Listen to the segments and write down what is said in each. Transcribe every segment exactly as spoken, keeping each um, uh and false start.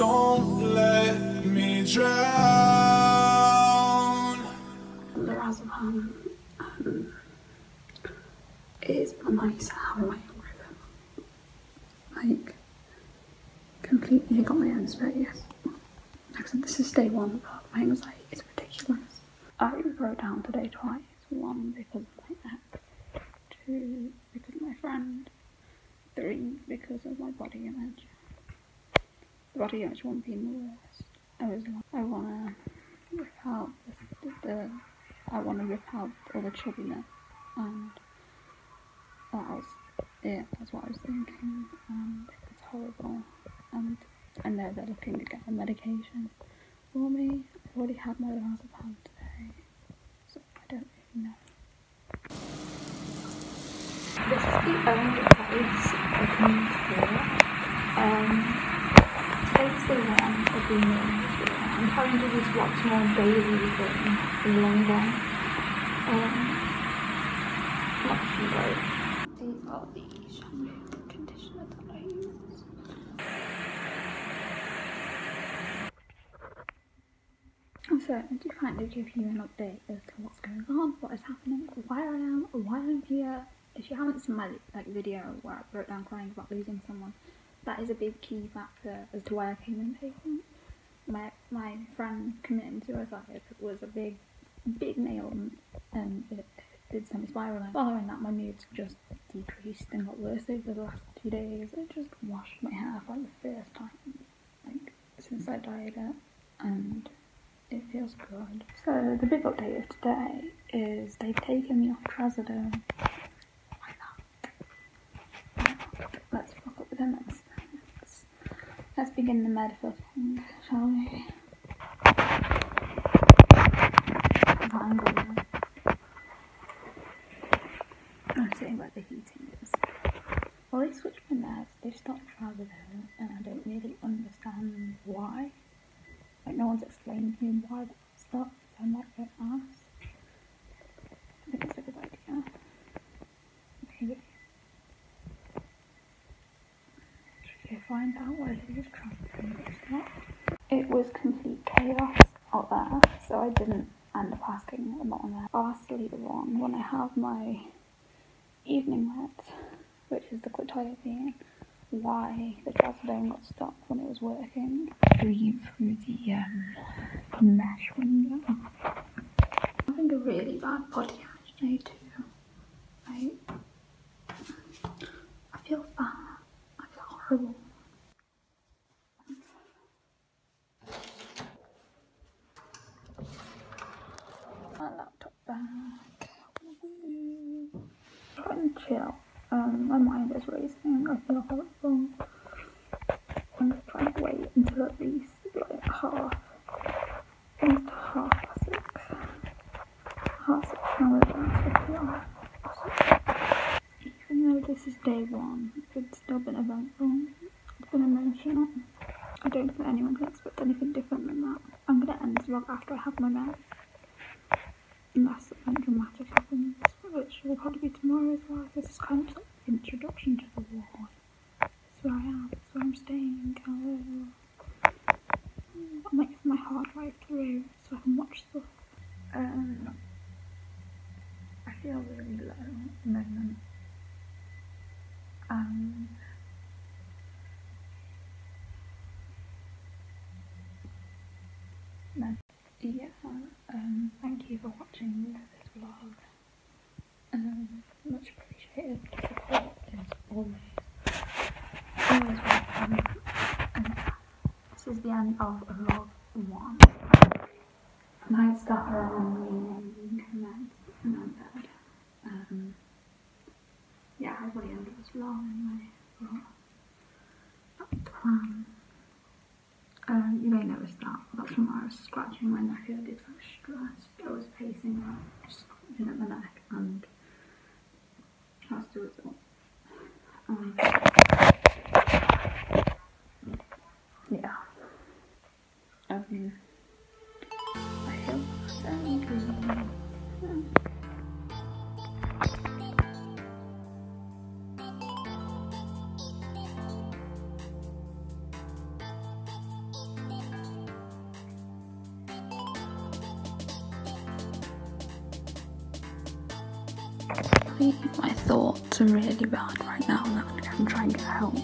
Don't let me drown. The Razorpan um, is a nice harrowing rhythm. Like, completely got my own spirit, yes. Like I said, this is day one, but my anxiety is ridiculous. I wrote down today twice. One, because of my app. Two, because of my friend. Three, because of my body image. The body image won't be the worst. I was like, I wanna rip out the, the I wanna rip out all the chubbiness, and that was it. That's what I was thinking, and it's horrible. And I know they're looking to get a medication for me. I've already had my Lorazepam today, so I don't really know. This is the only place I can feel. Um, today's the one I've been doing this weekend. I'm trying to do this much more daily than the long one. Um, not too bad. These are the shampoo and conditioner that I use. So I'm just trying to give you an update as to what's going on, what is happening, where I am, why I'm here. If you haven't seen my like video where I broke down crying about losing someone, that is a big key factor as to why I came in patient. My my friend committing suicide was a big, big nail, and it did send me spiralling. Following that, my moods just decreased and got worse over the last two days. I just washed my hair for the first time, like since I dyed it, and it feels good. So the big update of today is they've taken me off trazodone. Let's fuck up with them. Let's, let's, let's begin the med footing, shall we? I'm sitting where the heating is. Well, they switched my meds, they've stopped trazodone, and I don't really understand why. Like, no one's explained to me why that stopped, so I'm not going to ask. I think it's a good idea. Maybe. Find out whether he's trying to or not. It was complete chaos out there, so I didn't end up asking a lot on that. I'll ask later on when I have my evening meds, which is the quetiapine, why the trazodone got stopped when it was working. Breathe through the um, mesh window. I'm having a really bad body image today too. I, I feel bad. I feel horrible. Chill. Um, my mind is racing, I feel horrible. I'm just trying to wait until at least like half, at least half past six. Half six hours after the Even though this is day one, it's still been eventful. It's been emotional. I don't think anyone can expect anything different than that. I'm going to end this vlog after I have my meds. Unless something dramatic happens, which will probably be tomorrow as well. This is kind of like an introduction to the war. It's where I am, it's where I'm staying. Hello. I'll make my hard drive through so I can watch stuff. Um, I feel really low at the moment. Um, no. Yeah, um, thank you for watching this vlog. Um, much appreciated. Support is always, always welcome. And this is the end of vlog one. Night stuff around me and and I'm bad. Um, yeah, I will end this vlog anyway. Well, that's the plan. Um, you may notice that. That's when I was scratching my neck. I did feel stressed. I was pacing out, just scratching at my neck, and that's the result. Um, yeah. Um, I feel sad. Yeah. happy. My thoughts are really bad right now, and I'm trying to get help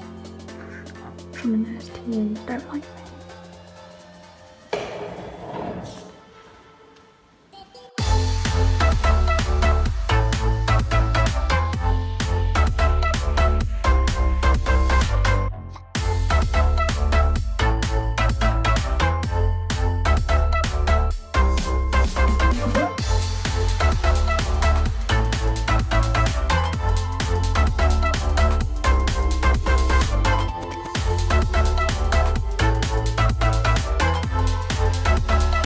from a nurse team. Don't like me.